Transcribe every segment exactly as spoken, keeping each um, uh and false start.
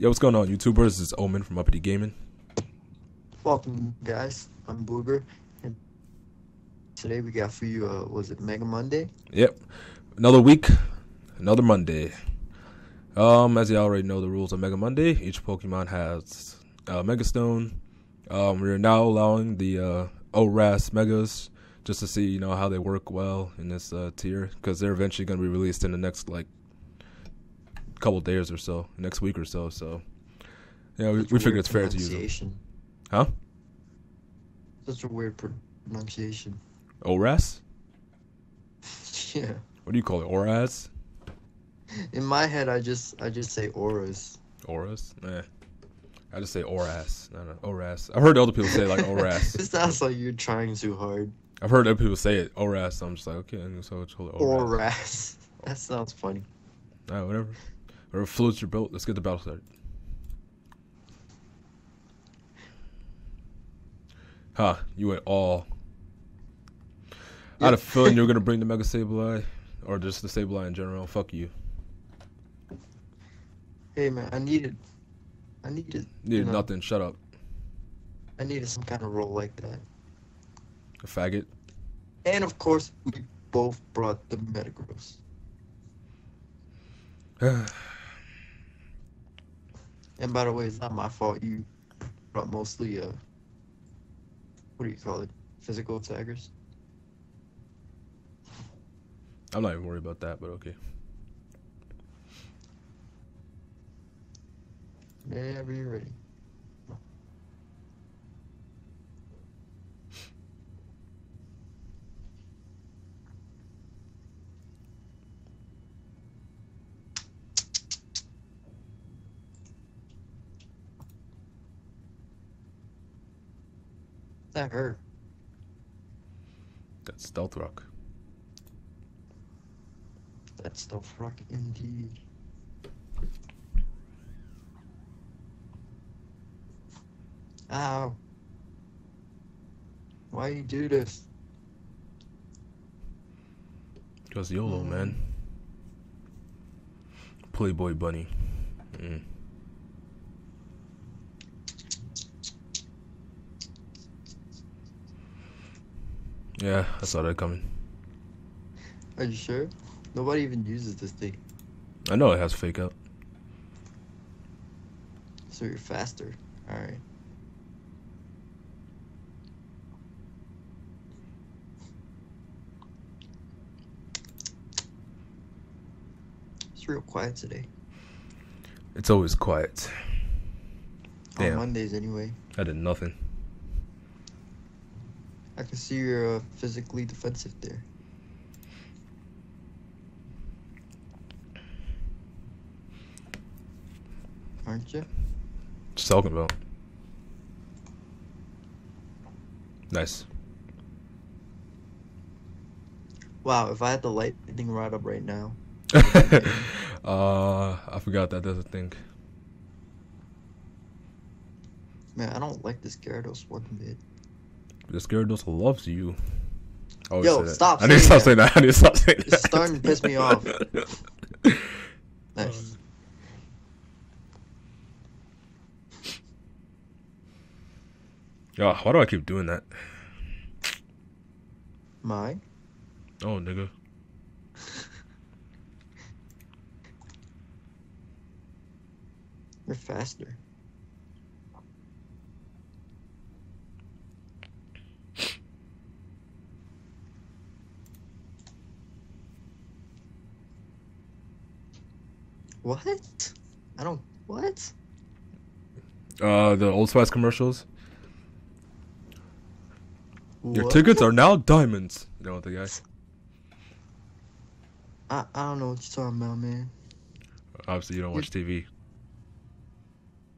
Yo, what's going on, YouTubers? This is Omen from Uppity Gaming. Welcome, guys. I'm Booger, and today we got for you, uh, was it Mega Monday? Yep. Another week, another Monday. Um, as you already know, the rules of Mega Monday. Each Pokemon has uh, Mega Stone. Um, we're now allowing the uh, O R A S Megas just to see, you know, how they work well in this uh, tier, because they're eventually going to be released in the next, like, couple days or so, next week or so. So, yeah, we, we figured it's fair to use them. Huh? Such a weird pronunciation. O R A S? Yeah. What do you call it? O R A S? In my head, I just I just say O R A S. O R A S? Eh. I just say O R A S. No, no, O R A S. I've heard other people say like O R A S. It sounds like you're trying too hard. I've heard other people say it O R A S. So I'm just like, okay, so it's called O R A S. That sounds funny. All right, whatever. Whatever floats your boat. Let's get the battle started. Huh, you went all. Yeah. I had a feeling you were going to bring the Mega Sableye, or just the Sableye in general. Fuck you. Hey, man, I needed... I needed... Needed you know, nothing. Shut up. I needed some kind of roll like that. A faggot. And, of course, we both brought the Metagross. And by the way, it's not my fault. You brought mostly uh, what do you call it? Physical attackers. I'm not even worried about that, but okay. Whenever you're ready. That hurt. That's Stealth Rock. That's Stealth Rock indeed. Ow. Why you do this? Because YOLO, mm. man. Playboy bunny. Mm. Yeah, I saw that coming. Are you sure? Nobody even uses this thing. I know it has fake out. So you're faster. Alright. It's real quiet today. It's always quiet. Damn. On Mondays anyway. I did nothing. I can see you're uh, physically defensive there. Aren't you? Just talking about. Nice. Wow, if I had the lightning rod up right now. uh, I forgot that does a thing. Man, I don't like this Gyarados one bit. This Gyarados loves you. Yo, stop! I need to stop saying that. I need to stop saying that. It's starting to piss me off. Nice. Yeah, why do I keep doing that? Mine? Oh, nigga. You're faster. What? I don't. What? Uh, the Old Spice commercials. What? Your tickets are now diamonds. You know what the guys? I I don't know what you're talking about, man. Obviously, you don't you're, watch T V.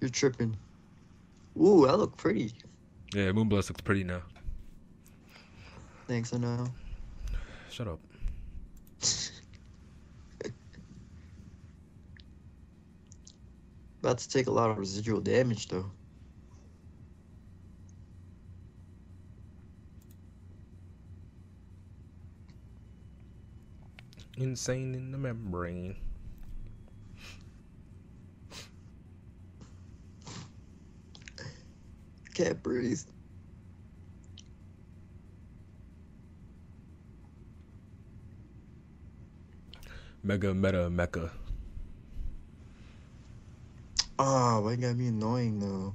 You're tripping. Ooh, I look pretty. Yeah, Moonblast looks pretty now. Thanks, I know. Shut up. About to take a lot of residual damage, though. Insane in the membrane. can't breathe. Mega Meta Mecha. Ah, oh, why you gotta be annoying though?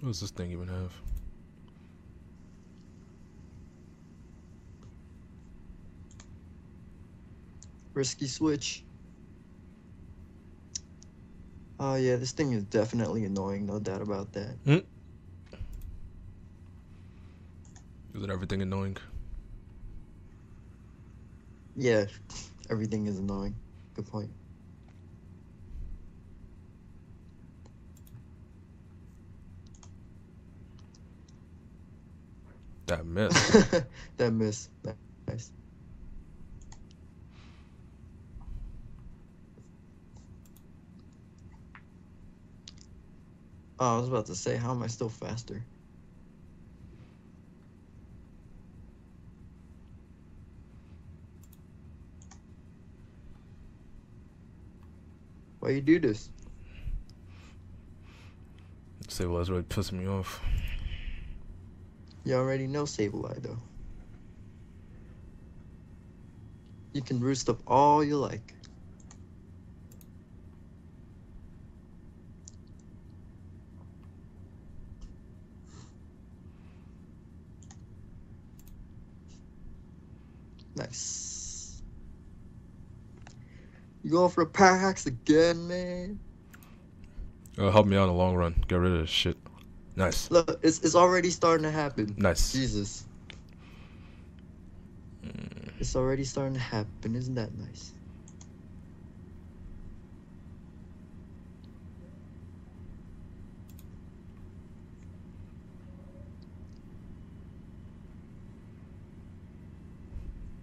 What does this thing even have? Risky switch. Oh yeah, this thing is definitely annoying, no doubt about that. Mm. Isn't everything annoying? Yeah, everything is annoying. Good point. That miss. That miss. That nice. Oh, I was about to say, how am I still faster? Why you do this? Sableye's really pissing me off. You already know Sableye, though. You can roost up all you like. Nice. You going for a power hacks again, man? It'll help me out in the long run. Get rid of this shit. Nice. Look, it's it's already starting to happen. Nice. Jesus. Mm. It's already starting to happen. Isn't that nice?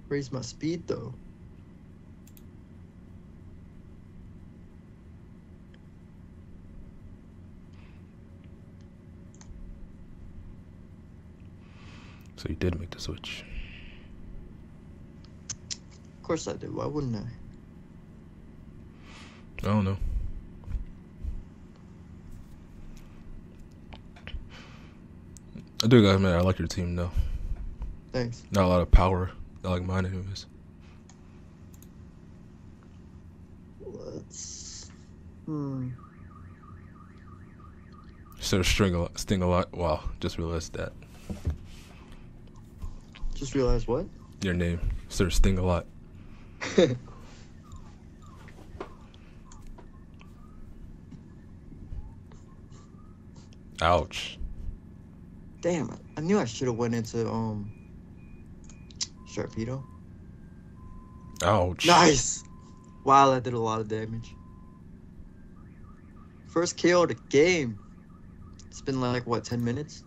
Raise my speed though. So you did make the switch. Of course I did. Why wouldn't I? I don't know. I do gotta admit, I like your team though. Thanks. Not a lot of power, not like mine anyways. Let's. Hmm. Instead of string a lot, sting a lot. Wow, just realized that. Just realized what? Your name. Sir Sting a lot. Ouch. Damn, I knew I should have went into um Sharpedo. Ouch. Nice. Wow, that did a lot of damage. First K O of the game. It's been like what, ten minutes?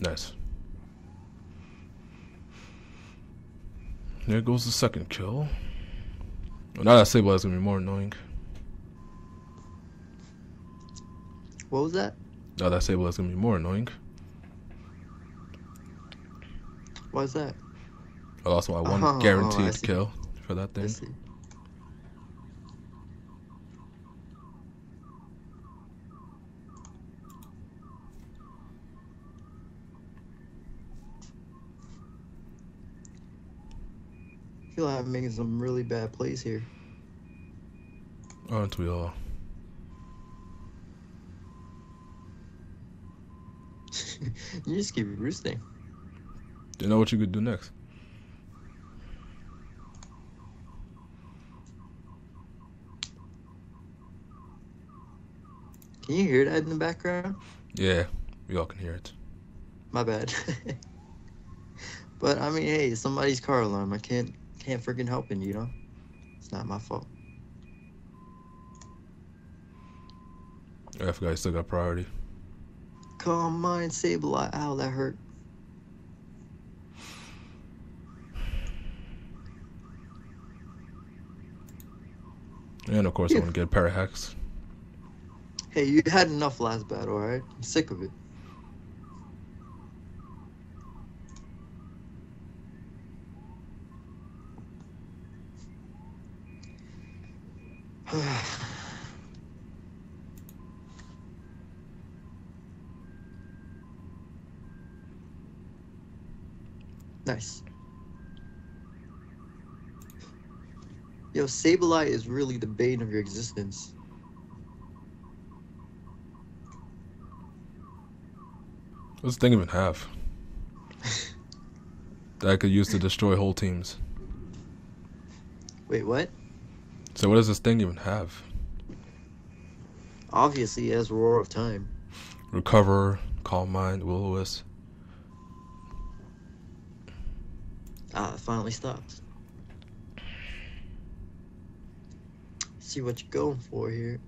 Nice. There goes the second kill. Well, now that Sableye is going to be more annoying. What was that? Now that Sableye is going to be more annoying. Why is that? I lost my one oh, guaranteed oh, kill for that thing. I see. I feel like I'm making some really bad plays here. Aren't we all? You just keep roosting. Do you know what you could do next? Can you hear that in the background? Yeah, we all can hear it. My bad. But I mean, hey, somebody's car alarm. I can't. Can't freaking help it, you know? It's not my fault. I forgot you still got priority. Calm Mind, Sableye. Ow, that hurt. And of course, yeah. I want to get Parahex. Hey, you had enough last battle, alright? I'm sick of it. Nice. Yo, Sableye is really the bane of your existence. What's the thing even have? That I could use to destroy whole teams. Wait, what? So what does this thing even have? Obviously, it has Roar of Time. Recover, Calm Mind, Will O Wisp. Ah, it finally stopped. See what you're going for here.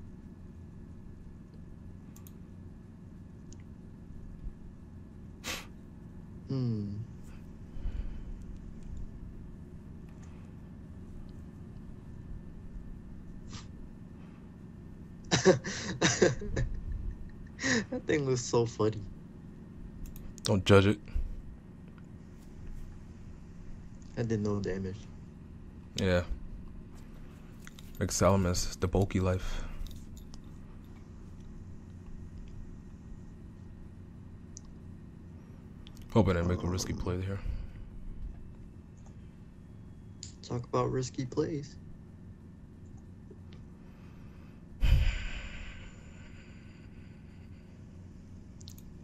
Hmm. That thing looks so funny. Don't judge it. I did no damage. Yeah. Like Salamence, the bulky life. Hoping I make a risky play here. Talk about risky plays.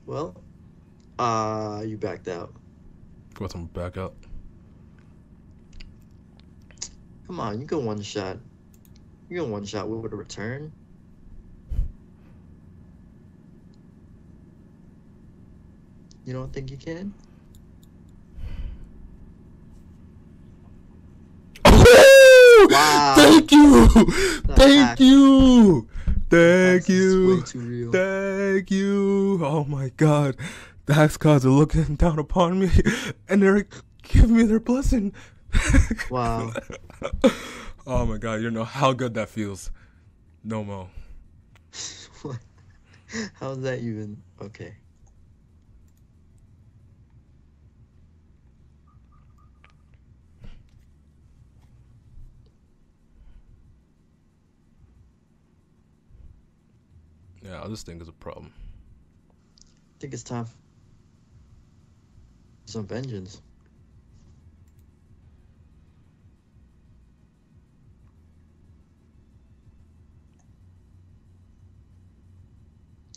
Well, uh, you backed out. Got some back out. Come on, you go one shot. You go one shot with a return. You don't think you can? Wow. Thank you! Thank you! Thank you! Thank you! Oh my god. The Hex gods are looking down upon me and they're giving me their blessing. Wow. Oh my god, you don't know how good that feels. No mo. What? How's that even? Okay. Yeah, this thing is a problem. I think it's time for some vengeance.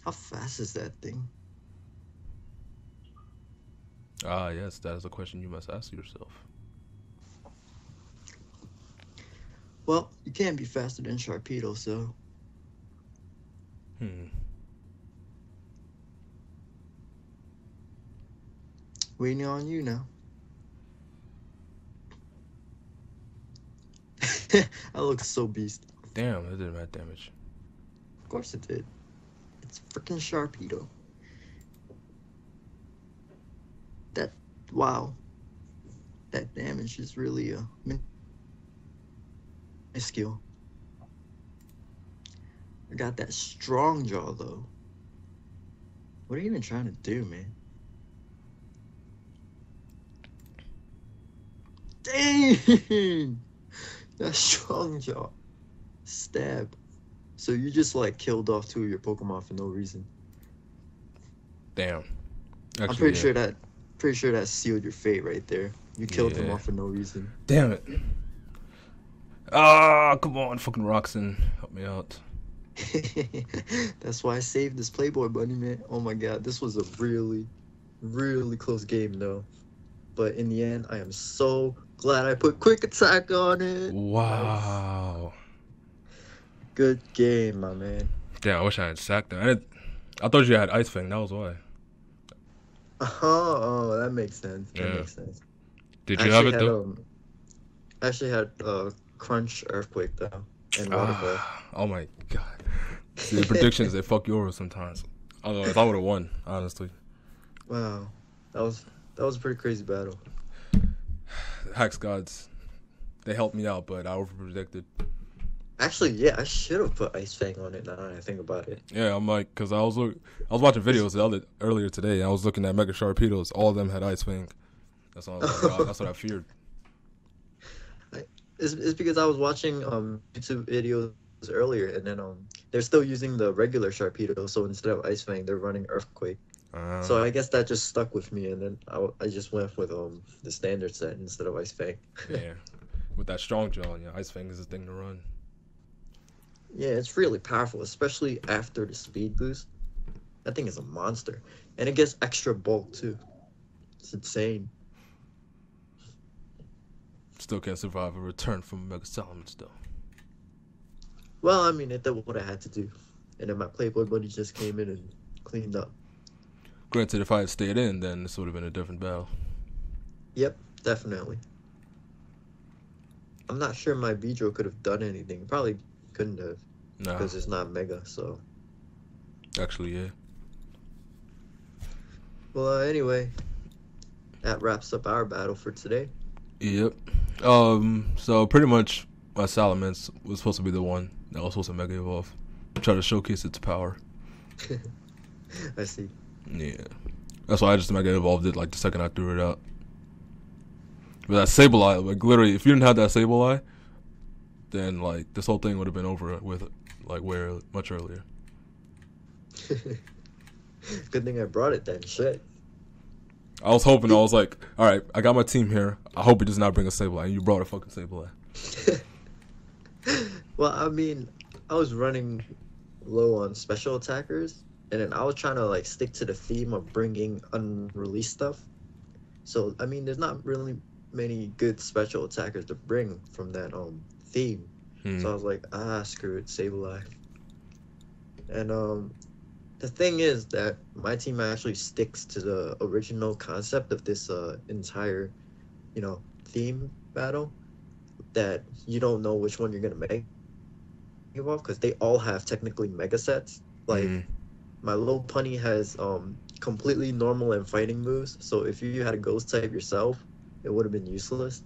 How fast is that thing? Ah, uh, yes, that is a question you must ask yourself. Well, you can't be faster than Sharpedo, so... Hmm. Waiting on you now. I look so beast. Damn, that did mad damage. Of course it did. It's freaking Sharpedo. That, wow. That damage is really a minuscule. I got that strong jaw though. What are you even trying to do, man? Dang! That strong jaw. Stab. So you just like killed off two of your Pokemon for no reason. Damn. Actually, I'm pretty yeah. sure that pretty sure that sealed your fate right there. You killed yeah. them off for no reason. Damn it. Ah, come on, fucking Roxanne. Help me out. That's why I saved this Playboy Bunny, man. Oh my god, this was a really, really close game though. But in the end, I am so glad I put Quick Attack on it. Wow. Good game, my man. Yeah, I wish I had sacked that. I, didn't, I thought you had Ice Fang, that was why. Oh, oh that makes sense. That yeah. makes sense. Did you have it had, though? Um, I actually had uh, Crunch Earthquake though. And uh, oh my god. See, the predictions, they fuck you over sometimes. Otherwise, I would have won, honestly. Wow. That was that was a pretty crazy battle. Hex gods, they helped me out, but I overpredicted. Actually, yeah, I should have put Ice Fang on it now that I think about it. Yeah, I'm like, because I was look, I was watching videos the other, earlier today, and I was looking at Mega Sharpedos. All of them had Ice Fang. That's, all I was like, that's what I feared. It's, it's because I was watching um, YouTube videos earlier, and then um they're still using the regular Sharpedo, so instead of Ice Fang, they're running Earthquake. Uh, so I guess that just stuck with me, and then I, I just went with um the standard set instead of Ice Fang. Yeah, with that Strong Jaw, yeah, Ice Fang is the thing to run. Yeah, it's really powerful, especially after the speed boost. That thing is a monster, and it gets extra bulk too. It's insane. Still can't survive a return from Mega Salamence though. Well, I mean, it did what I had to do, and then my Playboy buddy just came in and cleaned up. Granted, if I had stayed in, then this would have been a different battle. Yep, definitely. I'm not sure my Beedrill could have done anything. Probably couldn't have. Nah. Because it's not Mega, so... Actually, yeah. Well, uh, anyway, that wraps up our battle for today. Yep. Um. So, pretty much, my Salamence was supposed to be the one that was supposed to Mega Evolve. Try to showcase its power. I see. Yeah, that's why I just Mega Evolved it like the second I threw it out. But that Sableye, like literally, if you didn't have that Sableye, then like this whole thing would have been over with, like where much earlier. Good thing I brought it then. Shit. I was hoping. I was like, all right, I got my team here. I hope it does not bring a Sableye. And you brought a fucking Sableye. Well, I mean, I was running low on special attackers. And then I was trying to, like, stick to the theme of bringing unreleased stuff. So, I mean, there's not really many good special attackers to bring from that um theme. Hmm. So I was like, ah, screw it, Sableye. And um, the thing is that my team actually sticks to the original concept of this uh, entire, you know, theme battle. That you don't know which one you're going to make evolve, because they all have technically mega sets. Like... Hmm. My Lopunny has um completely normal and fighting moves, so if you had a ghost type yourself, it would have been useless.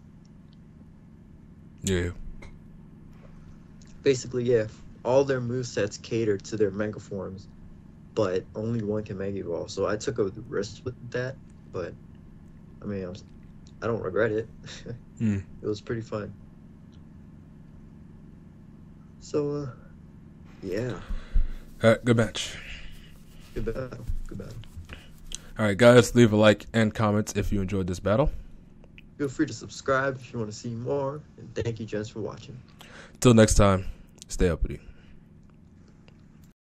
Yeah. Basically, yeah. All their movesets cater to their mega forms, but only one can mega evolve. So I took a risk with that, but I mean, I'm, I don't regret it. Mm. It was pretty fun. So, uh, yeah. All right, good match. Good battle. Good battle. All right, guys, leave a like and comments if you enjoyed this battle. Feel free to subscribe if you want to see more. And thank you, gents, for watching. Till next time, stay uppity.